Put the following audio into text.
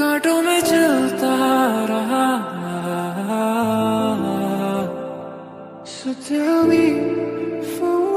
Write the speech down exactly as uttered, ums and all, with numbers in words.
कांटों में चलता रहा So tell me for